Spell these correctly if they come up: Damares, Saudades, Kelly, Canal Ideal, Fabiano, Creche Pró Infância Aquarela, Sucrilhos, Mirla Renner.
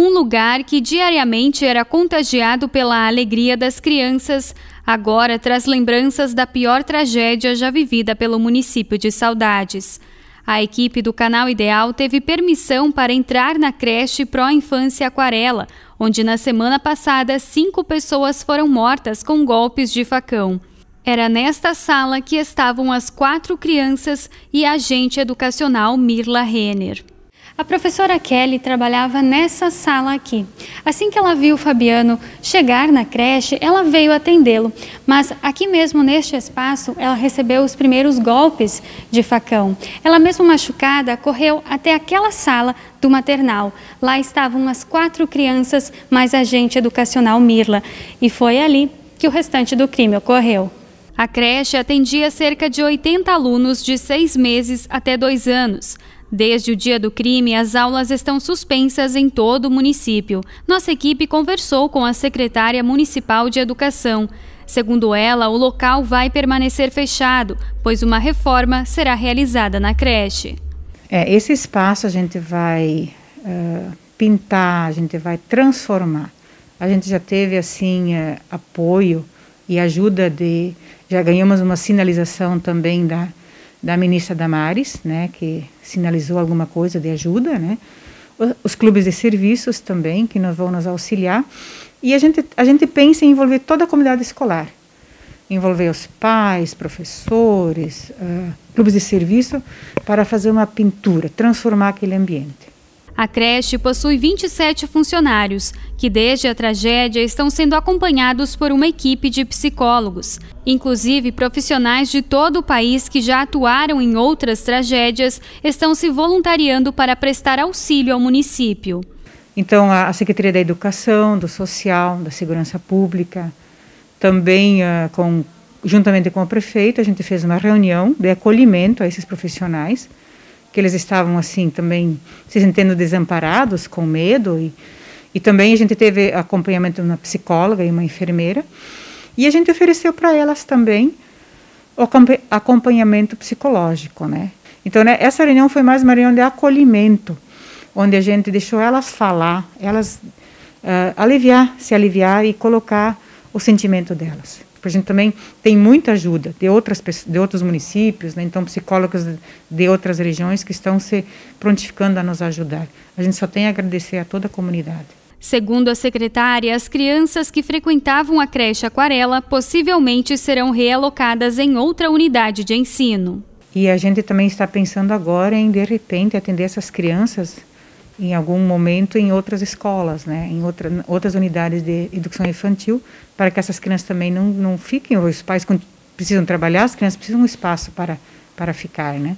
Um lugar que diariamente era contagiado pela alegria das crianças, agora traz lembranças da pior tragédia já vivida pelo município de Saudades. A equipe do Canal Ideal teve permissão para entrar na creche Pró Infância Aquarela, onde na semana passada 5 pessoas foram mortas com golpes de facão. Era nesta sala que estavam as 4 crianças e a agente educacional Mirla Renner. A professora Kelly trabalhava nessa sala aqui. Assim que ela viu o Fabiano chegar na creche, ela veio atendê-lo. Mas aqui mesmo, neste espaço, ela recebeu os primeiros golpes de facão. Ela, mesmo machucada, correu até aquela sala do maternal. Lá estavam as 4 crianças, mais a agente educacional Mirla. E foi ali que o restante do crime ocorreu. A creche atendia cerca de 80 alunos de 6 meses até 2 anos. Desde o dia do crime, as aulas estão suspensas em todo o município. Nossa equipe conversou com a secretária municipal de Educação. Segundo ela, o local vai permanecer fechado, pois uma reforma será realizada na creche. Esse espaço a gente vai pintar, a gente vai transformar. A gente já teve assim apoio e ajuda de... Já ganhamos uma sinalização também da ministra Damares, né, que sinalizou alguma coisa de ajuda, né, os clubes de serviços também, que vão nos auxiliar, e a gente pensa em envolver toda a comunidade escolar, envolver os pais, professores, clubes de serviço, para fazer uma pintura, transformar aquele ambiente. A creche possui 27 funcionários, que desde a tragédia estão sendo acompanhados por uma equipe de psicólogos, inclusive profissionais de todo o país que já atuaram em outras tragédias estão se voluntariando para prestar auxílio ao município. Então a Secretaria da Educação, do Social, da Segurança Pública, também juntamente com o prefeito, a gente fez uma reunião de acolhimento a esses profissionais, que eles estavam assim também se sentindo desamparados, com medo, e também a gente teve acompanhamento de uma psicóloga e uma enfermeira, e a gente ofereceu para elas também o acompanhamento psicológico, né? Então, né, essa reunião foi mais uma reunião de acolhimento, onde a gente deixou elas falar, elas se aliviar e colocar o sentimento delas. Porque a gente também tem muita ajuda de outros municípios, né? Então psicólogos de outras regiões que estão se prontificando a nos ajudar. A gente só tem a agradecer a toda a comunidade. Segundo a secretária, as crianças que frequentavam a creche Aquarela possivelmente serão realocadas em outra unidade de ensino. E a gente também está pensando agora em, de repente, atender essas crianças em algum momento em outras escolas, né, em outras unidades de educação infantil, para que essas crianças também não fiquem, os pais precisam trabalhar, as crianças precisam de um espaço para ficar, né.